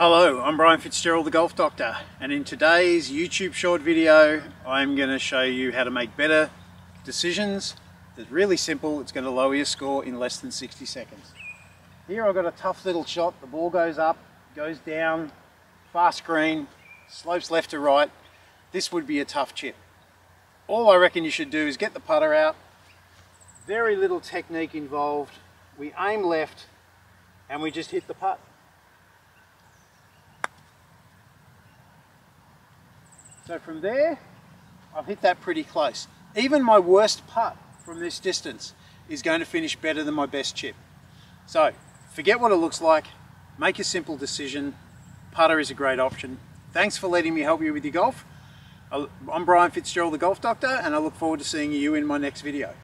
Hello, I'm Brian Fitzgerald, the Golf Doctor, and in today's YouTube short video, I'm going to show you how to make better decisions. It's really simple, it's going to lower your score in less than 60 seconds. Here I've got a tough little shot, the ball goes up, goes down, fast green, slopes left to right. This would be a tough chip. All I reckon you should do is get the putter out, very little technique involved, we aim left and we just hit the putt. So from there, I've hit that pretty close. Even my worst putt from this distance is going to finish better than my best chip. So forget what it looks like, make a simple decision. Putter is a great option. Thanks for letting me help you with your golf. I'm Brian Fitzgerald, the Golf Doctor, and I look forward to seeing you in my next video.